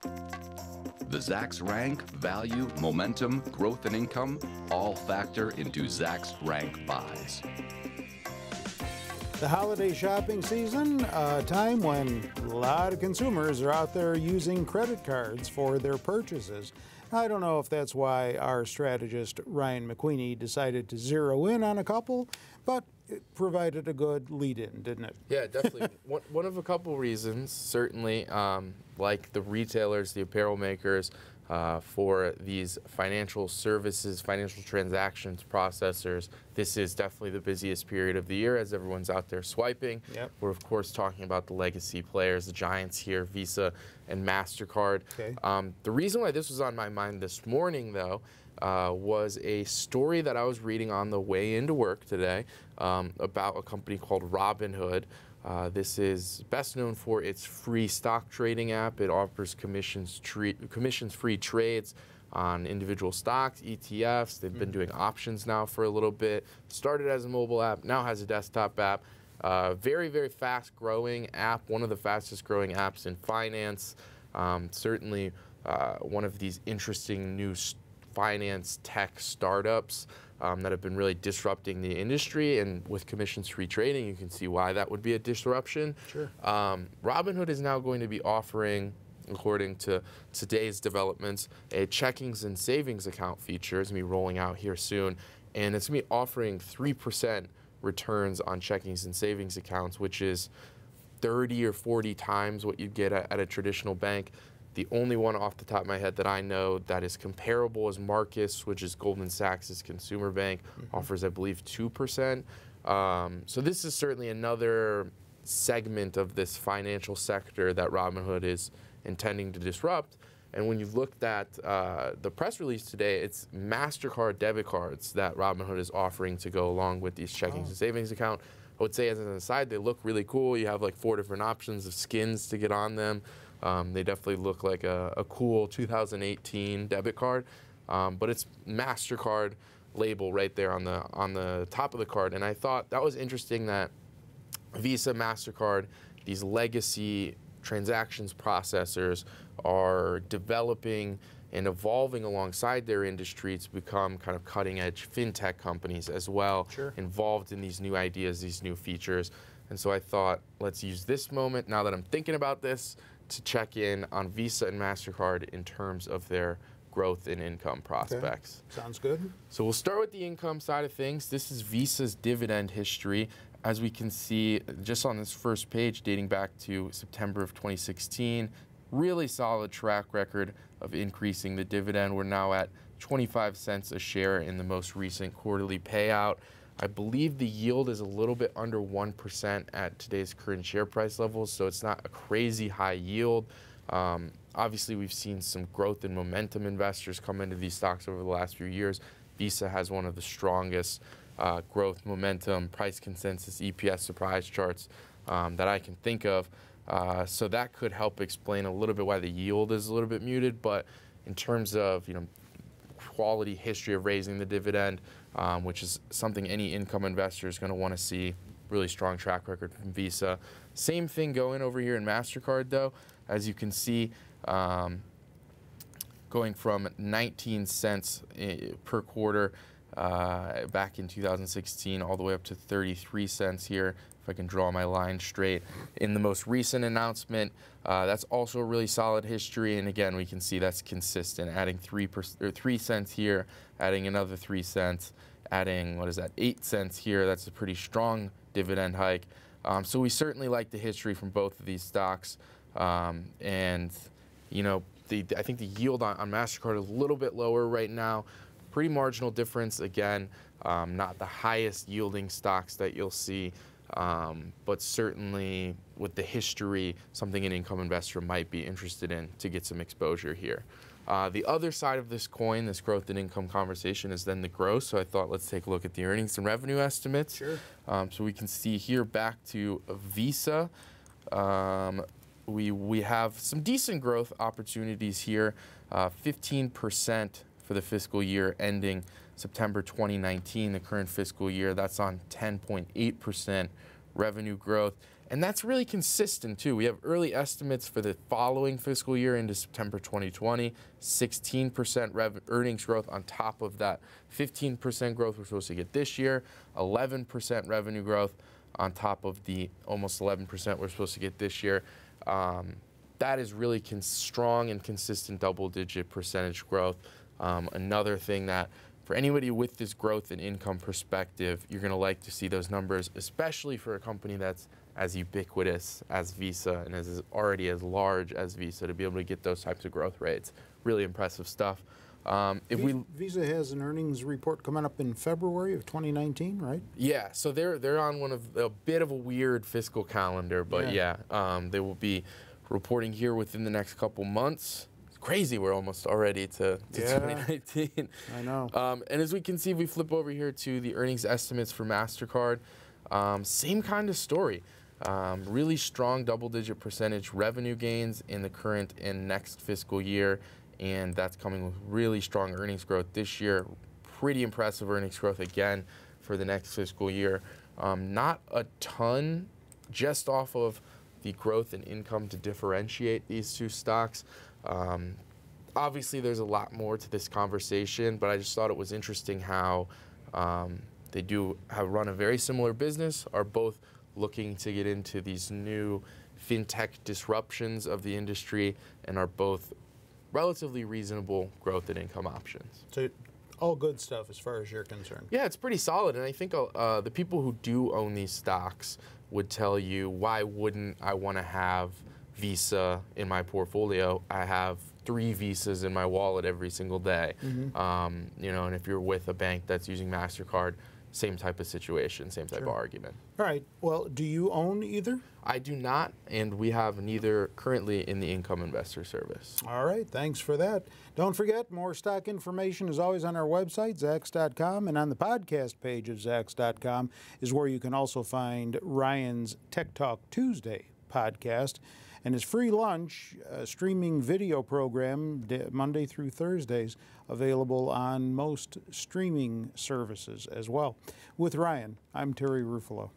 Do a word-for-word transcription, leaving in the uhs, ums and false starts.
The Zacks rank, value, momentum, growth, and income all factor into Zacks rank buys. The holiday shopping season, a time when a lot of consumers are out there using credit cards for their purchases. I don't know if that's why our strategist Ryan McQueenie decided to zero in on a couple, but it provided a good lead-in, didn't it? Yeah, definitely. one, one of a couple reasons, certainly, um, like the retailers, the apparel makers, uh, for these financial services, financial transactions processors, this is definitely the busiest period of the year as everyone's out there swiping. Yep. We're, of course, talking about the legacy players, the giants here, Visa and MasterCard. Okay. Um, the reason why this was on my mind this morning, though, Uh, was a story that I was reading on the way into work today um, about a company called Robinhood. Uh, this is best known for its free stock trading app. It offers commissions tre commissions-free trades on individual stocks, E T Fs. They've been doing options now for a little bit. Started as a mobile app, now has a desktop app. Uh, very, very fast-growing app, one of the fastest-growing apps in finance. Um, certainly uh, one of these interesting new stories, finance tech startups um, that have been really disrupting the industry, and with commissions-free trading, you can see why that would be a disruption. Sure. Um, Robinhood is now going to be offering, according to today's developments, a checkings and savings account feature. It's going to be rolling out here soon, and it's going to be offering three percent returns on checkings and savings accounts, which is thirty or forty times what you'd get at, at a traditional bank. The only one off the top of my head that I know that is comparable is Marcus, which is Goldman Sachs' consumer bank, mm-hmm. offers, I believe, two percent. Um, so this is certainly another segment of this financial sector that Robinhood is intending to disrupt. And when you've looked at uh, the press release today, it's MasterCard debit cards that Robinhood is offering to go along with these checkings oh. and savings account. I would say, as an aside, they look really cool. You have like four different options of skins to get on them. Um, they definitely look like a, a cool two thousand eighteen debit card, um, but it's MasterCard label right there on the on the top of the card. And I thought that was interesting that Visa, MasterCard, these legacy transactions processors are developing and evolving alongside their industry to become kind of cutting-edge fintech companies as well, sure. involved in these new ideas, these new features. And so I thought, let's use this moment, now that I'm thinking about this, to check in on Visa and MasterCard in terms of their growth and income prospects. Okay. Sounds good. So we'll start with the income side of things. This is Visa's dividend history. As we can see, just on this first page, dating back to September of twenty sixteen, really solid track record of increasing the dividend. We're now at twenty-five cents a share in the most recent quarterly payout. I believe the yield is a little bit under one percent at today's current share price levels, so it's not a crazy high yield. Um, obviously, we've seen some growth and momentum investors come into these stocks over the last few years. Visa has one of the strongest uh, growth, momentum, price consensus, E P S surprise charts um, that I can think of. Uh, so that could help explain a little bit why the yield is a little bit muted. But in terms of, you know, quality history of raising the dividend, um, which is something any income investor is going to want to see, really strong track record from Visa. Same thing going over here in MasterCard, though. As you can see, um, going from nineteen cents per quarter uh, back in two thousand sixteen all the way up to thirty-three cents here, if I can draw my line straight. In the most recent announcement, uh, that's also a really solid history, and again, we can see that's consistent, adding three, per, or three cents here, adding another three cents, adding, what is that, eight cents here. That's a pretty strong dividend hike. Um, so we certainly like the history from both of these stocks, um, and you know, the, I think the yield on, on MasterCard is a little bit lower right now. Pretty marginal difference, again, um, not the highest yielding stocks that you'll see. Um, but certainly with the history, something an income investor might be interested in to get some exposure here. Uh, the other side of this coin, this growth and income conversation, is then the growth. So I thought, let's take a look at the earnings and revenue estimates. Sure. Um, so we can see here back to Visa. Um, we, we have some decent growth opportunities here, uh, fifteen percent for the fiscal year ending September twenty nineteen, the current fiscal year. That's on ten point eight percent revenue growth. And that's really consistent too. We have early estimates for the following fiscal year into September twenty twenty, sixteen percent rev earnings growth on top of that fifteen percent growth we're supposed to get this year, eleven percent revenue growth on top of the almost eleven percent we're supposed to get this year. Um, that is really con strong and consistent double-digit percentage growth. Um, another thing that for anybody with this growth and income perspective, you're gonna like to see those numbers, especially for a company that's as ubiquitous as Visa and is already as large as Visa, to be able to get those types of growth rates. Really impressive stuff. Um, if Visa, we, Visa has an earnings report coming up in February of twenty nineteen, right? Yeah, so they're, they're on one of a bit of a weird fiscal calendar, but yeah, yeah um, they will be reporting here within the next couple months. Crazy, we're almost already to, to yeah, twenty nineteen. I know. Um, and as we can see, we flip over here to the earnings estimates for MasterCard. Um, same kind of story. Um, really strong double-digit percentage revenue gains in the current and next fiscal year, and that's coming with really strong earnings growth this year. Pretty impressive earnings growth again for the next fiscal year. Um, not a ton, just off of the growth and income to differentiate these two stocks. Um, obviously, there's a lot more to this conversation, but I just thought it was interesting how um, they do have run a very similar business, are both looking to get into these new fintech disruptions of the industry, and are both relatively reasonable growth and income options. So all good stuff as far as you're concerned. Yeah, it's pretty solid, and I think uh, the people who do own these stocks would tell you, why wouldn't I want to have Visa in my portfolio? I have three Visas in my wallet every single day. Mm-hmm. um, you know, and if you're with a bank that's using MasterCard, same type of situation, same type sure. of argument. All right. Well, do you own either? I do not, and we have neither currently in the Income Investor Service. All right. Thanks for that. Don't forget, more stock information is always on our website, zacks dot com, and on the podcast page of zacks dot com is where you can also find Ryan's Tech Talk Tuesday podcast and his free lunch uh, streaming video program Monday through Thursdays, available on most streaming services as well. With Ryan, I'm Terry Ruffalo.